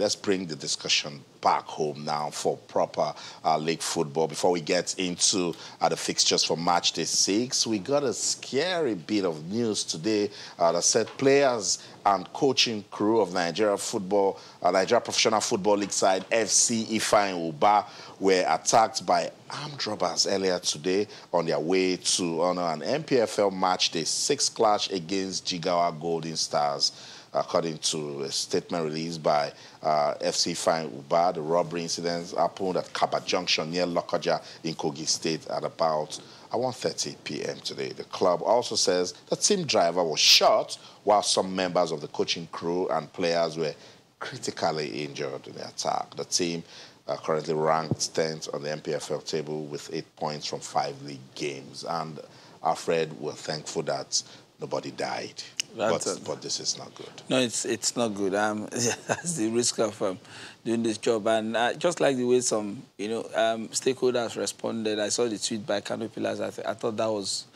Let's bring the discussion back home now for proper league football. Before we get into the fixtures for match day 6, we got a scary bit of news today that said players and coaching crew of Nigeria Professional Football League side FC Ifeanyi Ubah were attacked by armed robbers earlier today on their way to honor an NPFL match day 6 clash against Jigawa Golden Stars. According to a statement released by FC Ifeanyi Ubah, the robbery incidents happened at Kaba Junction near Lokoja in Kogi State at about 1:30 p.m. today. The club also says the team driver was shot while some members of the coaching crew and players were critically injured in the attack. The team currently ranked 10th on the NPFL table with 8 points from 5 league games. And Alfred, we're thankful that nobody died. But this is not good. No, it's not good. That's the risk of doing this job. And just like the way some stakeholders responded, I saw the tweet by Kano Pillars. I thought that was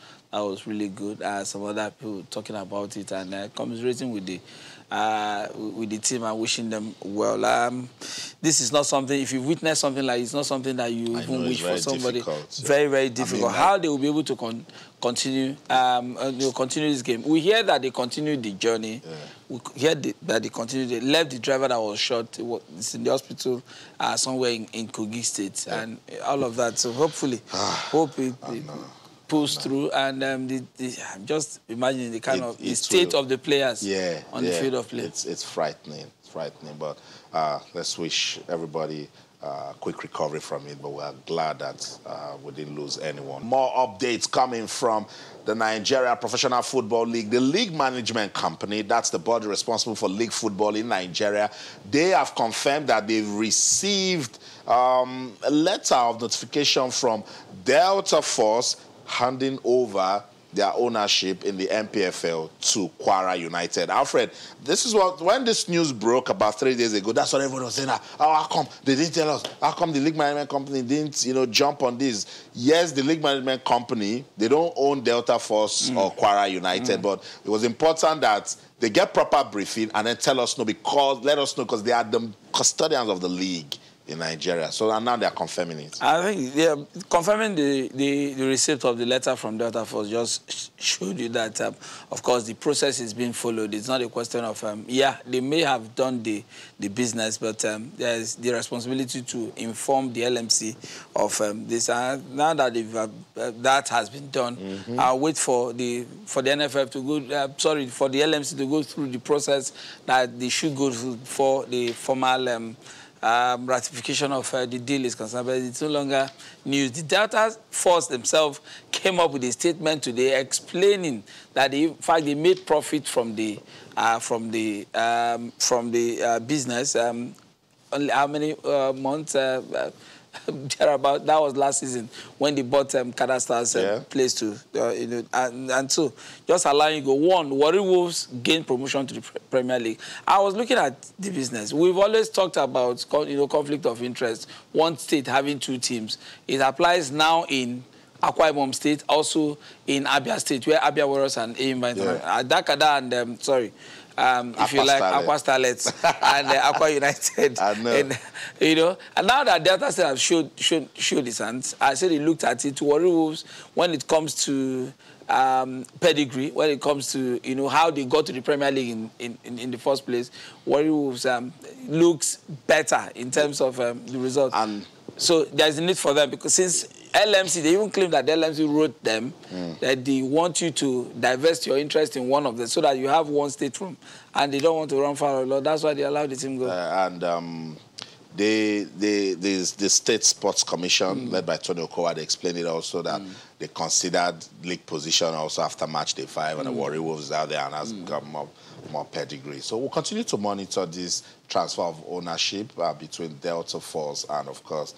really good. Some other people talking about it and commiserating with the team and wishing them well. This is not something, if you witness something like it's not something that you even wish for somebody. Difficult. Very, very difficult. I mean, how they will be able to continue this game. We hear that they continued the journey. Yeah. We hear that they continued. They left the driver that was shot. It's in the hospital somewhere in Kogi State, yeah. And all of that. So hopefully, hope it... pulls through, and just imagine the kind of the state of the players on the field of play. It's frightening, but let's wish everybody quick recovery from it, but we are glad that we didn't lose anyone. More updates coming from the Nigeria Professional Football League. The league management company, that's the body responsible for league football in Nigeria, they have confirmed that they've received a letter of notification from Delta Force handing over their ownership in the NPFL to Kwara United. Alfred, this is what, when this news broke about 3 days ago, that's what everyone was saying. Oh, how come they didn't tell us? How come the league management company didn't, jump on this? Yes, the league management company, they don't own Delta Force or Kwara United, but it was important that they get proper briefing and then tell us no, because let us know, because they are the custodians of the league in Nigeria. So and now they are confirming it. I think they are confirming the receipt of the letter from Delta Force. Just showed you that, of course, the process is being followed. It's not a question of, they may have done the business, but there is the responsibility to inform the LMC of this. Now that that has been done, I'll wait for the NFF to go, for the LMC to go through the process that they should go through for the formal ratification of the deal is concerned, but it's no longer news. The Delta Force themselves came up with a statement today explaining that, in fact, they made profit from the business. Only how many months? Thereabout, that was last season when they bought Kada Stars place to, and so just allowing you go. One, Warrior Wolves gained promotion to the Premier League. I was looking at the business. We've always talked about conflict of interest. One state having two teams. It applies now in Akwa Ibom State, also in Abia State, where Abia Warriors and Dakada and Akwa Starlets and Akwa United. I know. And, and now that Delta State have showed his hands, I said he looked at it. Warrior Wolves, when it comes to pedigree, when it comes to how they got to the Premier League in the first place, Warrior Wolves looks better in terms of the result. And so there's a need for them, because since LMC, they even claim that the LMC wrote them that they want you to divest your interest in one of them so that you have one stateroom, and they don't want to run far along. That's why they allowed the team go. The State Sports Commission, led by Tony Okowa, they explained it also that they considered league position also after match day 5, and the Warrior Wolves out there and has got more pedigree. So we'll continue to monitor this transfer of ownership between Delta Force and, of course,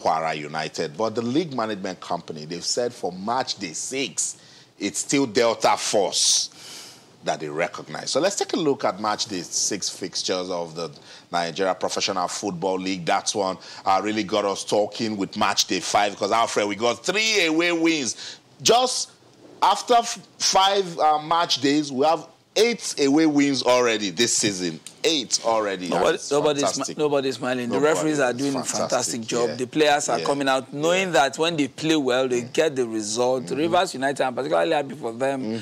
Kwara United. But the league management company, they've said for match day 6, it's still Delta Force that they recognize. So let's take a look at match day 6 fixtures of the Nigeria Professional Football League. That's one really got us talking with match day 5, because, Alfred, we got 3 away wins. Just after 5 match days, we have 8 away wins already this season. 8 already. Nobody's smiling. The referees are doing a fantastic job. Yeah. The players are coming out knowing that when they play well, they get the result. Rivers United, I'm particularly happy for them.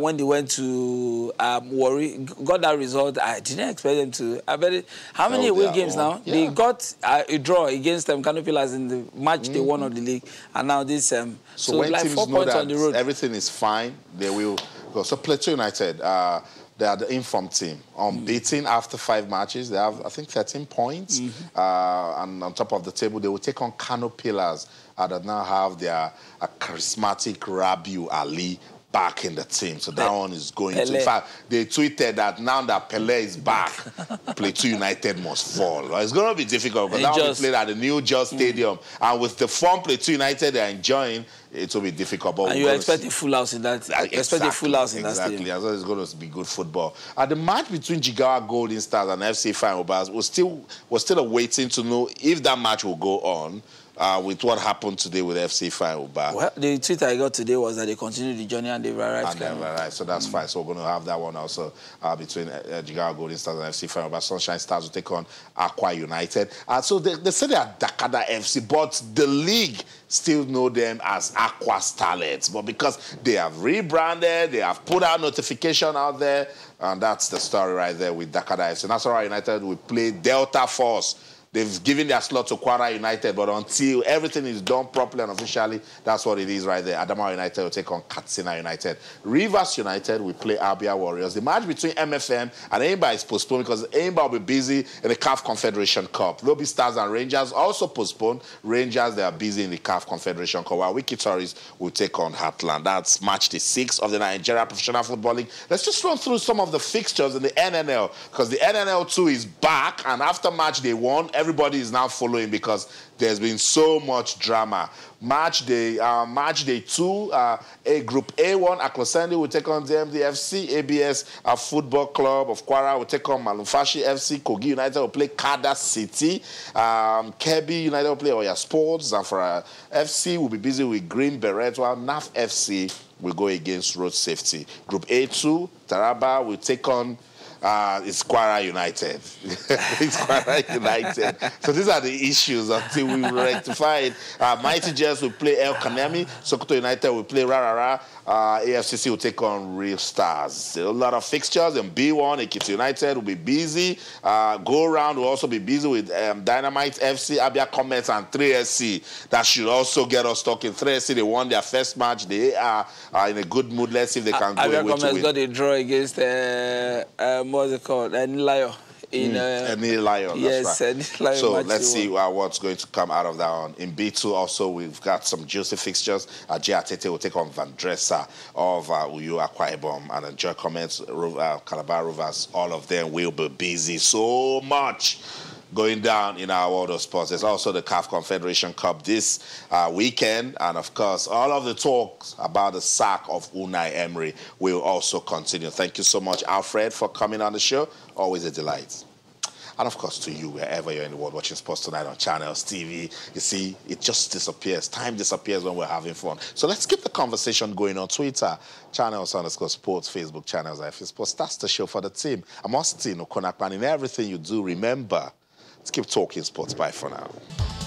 When they went to Warrior, got that result. I didn't expect them to. I bet it, how many away games now? Yeah. They got a draw against them, Kano Pillars, in the match they won of the league. And now this... so when like teams 4 points know that on the road. Everything is fine, they will... So Plateau United, they are the informed team. Unbeaten after 5 matches, they have, I think, 13 points. And on top of the table, they will take on Kano Pillars that now have their charismatic Rabiu Ali back in the team. So that one is going to... In fact, they tweeted that now that Pele is back, Plateau United must fall. Well, it's going to be difficult because now we played at the new Just Stadium. And with the form Plateau United they are enjoying, it will be difficult. But and you expect a full house in that. Expect a full house in that stadium. So it's going to be good football. And the match between Jigawa Golden Stars and FC Fairoba was still awaiting to know if that match will go on with what happened today with FC Fairoba. Well, the tweet I got today was that they continued the journey and they've arrived. So that's fine. So we're going to have that one also between Jigawa Golden Stars and FC Fairoba. Sunshine Stars will take on Akwa United. So they say they are Dakada FC, but the league still know them as Akwa Starlets. But because they have rebranded, they have put out notification out there, and that's the story right there with Dakada FC. Nasara United will play Delta Force. They've given their slot to Kwara United, but until everything is done properly and officially, that's what it is right there. Adamawa United will take on Katsina United. Rivers United will play Abia Warriors. The match between MFM and Aimba is postponed because Aimba will be busy in the CAF Confederation Cup. Lobby Stars and Rangers also postponed. Rangers, they are busy in the CAF Confederation Cup, while Wikitoris will take on Hartland. That's match the 6th of the Nigeria Professional Football League. Let's just run through some of the fixtures in the NNL, because the NNL 2 is back, and after match they won, everybody is now following because there's been so much drama. Match day 2, Group A1, Akrosendi will take on DMD FC, ABS Football Club of Kwara will take on Malumfashi FC, Kogi United will play Kada City, Kebbi United will play Oya Sports, Zamfara FC will be busy with Green Beret, while NAF FC will go against Road Safety. Group A2, Taraba will take on... it's Kwara United. It's Kwara United. So these are the issues until we rectify it. Mighty Jets will play El Kanemi. Sokoto United will play Rarara. AFCC will take on Real Stars. A lot of fixtures in B1. Ekiti United will be busy. Go Round will also be busy with Dynamite FC, Abia Comets, and 3SC. That should also get us talking. 3SC, they won their first match. They are in a good mood. Let's see if they can go away to win. Abia Comets got a draw against... what's it called? Lion. In NNL, yes, that's right. So let's see what's going to come out of that one. In B2 also, we've got some juicy fixtures. Jatete will take on Vandresa of Uyo Akwa Ibom and Enjoy Comets, Calabar Rovers. All of them will be busy. So much going down in our world of sports. There's also the CAF Confederation Cup this weekend. And, of course, all of the talks about the sack of Unai Emery will also continue. Thank you so much, Alfred, for coming on the show. Always a delight. And, of course, to you, wherever you're in the world, watching sports tonight on Channels TV. You see, it just disappears. Time disappears when we're having fun. So let's keep the conversation going on Twitter, Channels_sports, Facebook, Channels IFA Sports. That's the show for the team. I'm Austin Okonakpan. In everything you do, remember... Keep talking sports. Bye for now.